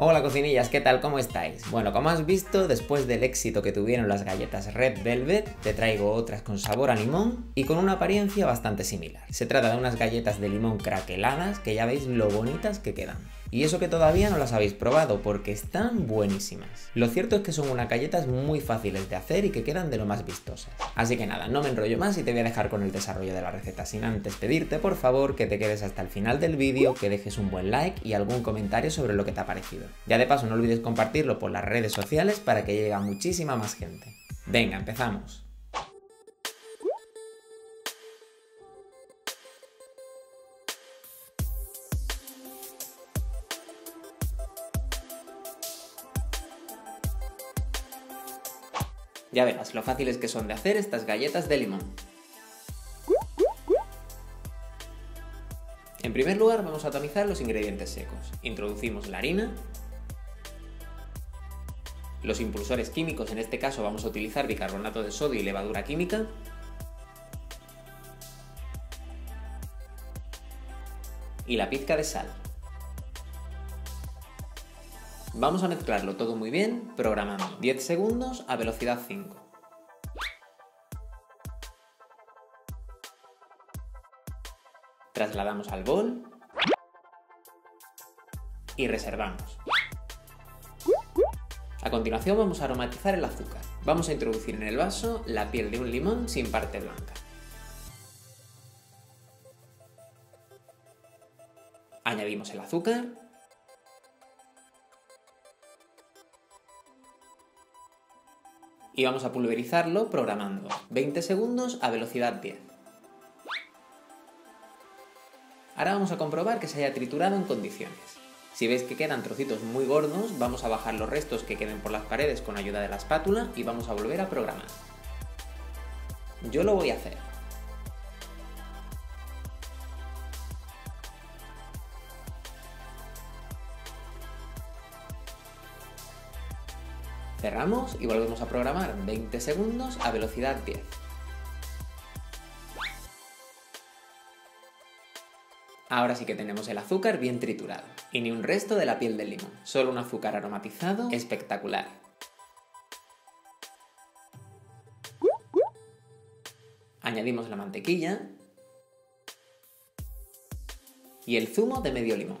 Hola cocinillas, ¿qué tal? ¿Cómo estáis? Bueno, como has visto, después del éxito que tuvieron las galletas Red Velvet, te traigo otras con sabor a limón y con una apariencia bastante similar. Se trata de unas galletas de limón craqueladas que ya veis lo bonitas que quedan. Y eso que todavía no las habéis probado, porque están buenísimas. Lo cierto es que son unas galletas muy fáciles de hacer y que quedan de lo más vistosas. Así que nada, no me enrollo más y te voy a dejar con el desarrollo de la receta, sin antes pedirte por favor que te quedes hasta el final del vídeo, que dejes un buen like y algún comentario sobre lo que te ha parecido. Ya de paso no olvides compartirlo por las redes sociales para que llegue a muchísima más gente. Venga, empezamos. Ya verás lo fáciles que son de hacer estas galletas de limón. En primer lugar vamos a atomizar los ingredientes secos. Introducimos la harina, los impulsores químicos, en este caso vamos a utilizar bicarbonato de sodio y levadura química, y la pizca de sal. Vamos a mezclarlo todo muy bien, programando 10 segundos a velocidad 5. Trasladamos al bol y reservamos. A continuación vamos a aromatizar el azúcar. Vamos a introducir en el vaso la piel de un limón sin parte blanca. Añadimos el azúcar. Y vamos a pulverizarlo programando 20 segundos a velocidad 10. Ahora vamos a comprobar que se haya triturado en condiciones. Si veis que quedan trocitos muy gordos, vamos a bajar los restos que queden por las paredes con ayuda de la espátula y vamos a volver a programar. Yo lo voy a hacer. Cerramos y volvemos a programar 20 segundos a velocidad 10. Ahora sí que tenemos el azúcar bien triturado y ni un resto de la piel del limón, solo un azúcar aromatizado espectacular. Añadimos la mantequilla y el zumo de medio limón.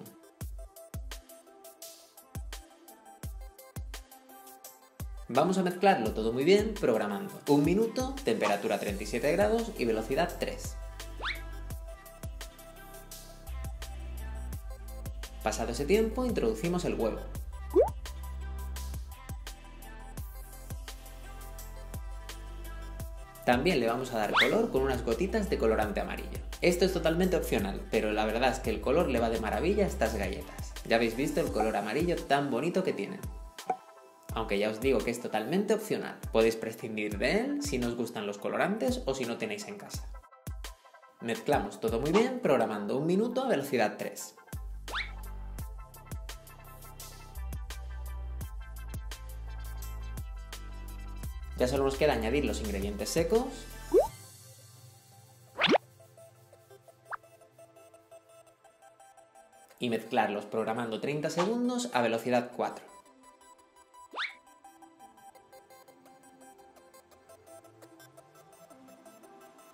Vamos a mezclarlo todo muy bien, programando 1 minuto, temperatura 37 grados y velocidad 3. Pasado ese tiempo, introducimos el huevo. También le vamos a dar color con unas gotitas de colorante amarillo. Esto es totalmente opcional, pero la verdad es que el color le va de maravilla a estas galletas. Ya habéis visto el color amarillo tan bonito que tienen. Aunque ya os digo que es totalmente opcional. Podéis prescindir de él si no os gustan los colorantes o si no tenéis en casa. Mezclamos todo muy bien, programando 1 minuto a velocidad 3. Ya solo nos queda añadir los ingredientes secos. Y mezclarlos programando 30 segundos a velocidad 4.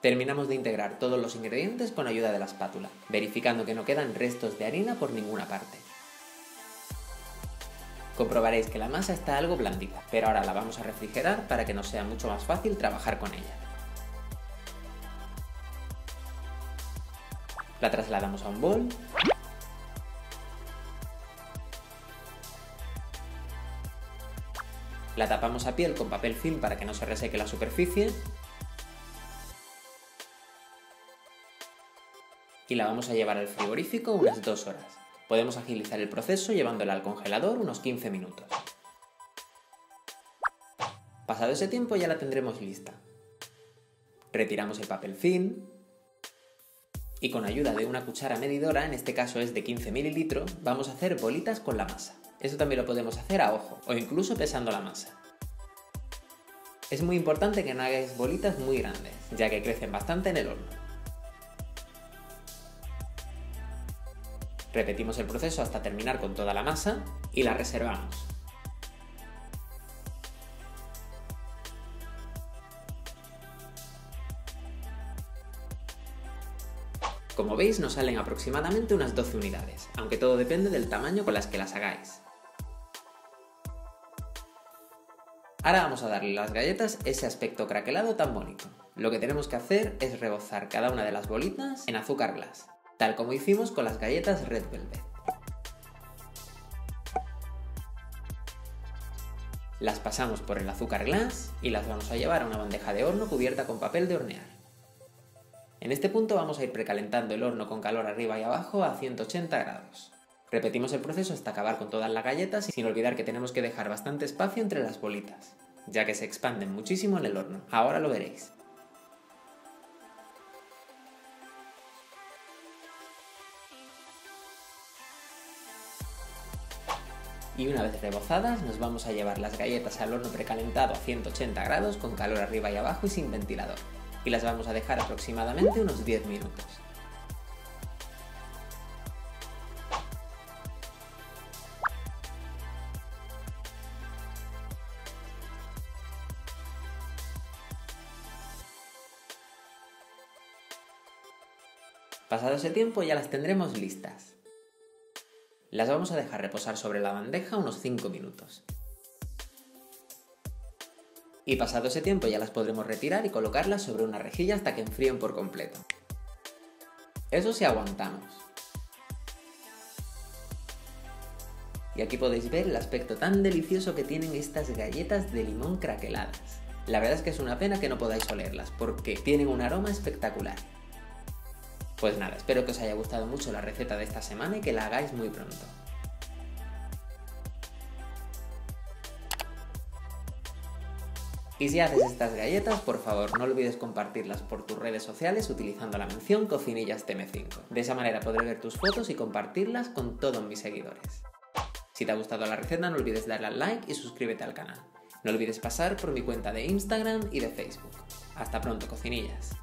Terminamos de integrar todos los ingredientes con ayuda de la espátula, verificando que no quedan restos de harina por ninguna parte. Comprobaréis que la masa está algo blandita, pero ahora la vamos a refrigerar para que nos sea mucho más fácil trabajar con ella. La trasladamos a un bol. La tapamos a piel con papel film para que no se reseque la superficie. Y la vamos a llevar al frigorífico unas 2 horas. Podemos agilizar el proceso llevándola al congelador unos 15 minutos. Pasado ese tiempo ya la tendremos lista. Retiramos el papel film y con ayuda de una cuchara medidora, en este caso es de 15 mililitros, vamos a hacer bolitas con la masa. Eso también lo podemos hacer a ojo o incluso pesando la masa. Es muy importante que no hagáis bolitas muy grandes, ya que crecen bastante en el horno. Repetimos el proceso hasta terminar con toda la masa y la reservamos. Como veis, nos salen aproximadamente unas 12 unidades, aunque todo depende del tamaño con las que las hagáis. Ahora vamos a darle a las galletas ese aspecto craquelado tan bonito. Lo que tenemos que hacer es rebozar cada una de las bolitas en azúcar glass, tal como hicimos con las galletas Red Velvet. Las pasamos por el azúcar glass y las vamos a llevar a una bandeja de horno cubierta con papel de hornear. En este punto vamos a ir precalentando el horno con calor arriba y abajo a 180 grados. Repetimos el proceso hasta acabar con todas las galletas, sin olvidar que tenemos que dejar bastante espacio entre las bolitas, ya que se expanden muchísimo en el horno. Ahora lo veréis. Y una vez rebozadas, nos vamos a llevar las galletas al horno precalentado a 180 grados con calor arriba y abajo y sin ventilador. Y las vamos a dejar aproximadamente unos 10 minutos. Pasado ese tiempo ya las tendremos listas. Las vamos a dejar reposar sobre la bandeja unos 5 minutos. Y pasado ese tiempo ya las podremos retirar y colocarlas sobre una rejilla hasta que enfríen por completo. Eso sí, aguantamos. Y aquí podéis ver el aspecto tan delicioso que tienen estas galletas de limón craqueladas. La verdad es que es una pena que no podáis olerlas porque tienen un aroma espectacular. Pues nada, espero que os haya gustado mucho la receta de esta semana y que la hagáis muy pronto. Y si haces estas galletas, por favor, no olvides compartirlas por tus redes sociales utilizando la mención Cocinillas TM5. De esa manera podré ver tus fotos y compartirlas con todos mis seguidores. Si te ha gustado la receta, no olvides darle al like y suscríbete al canal. No olvides pasar por mi cuenta de Instagram y de Facebook. Hasta pronto, cocinillas.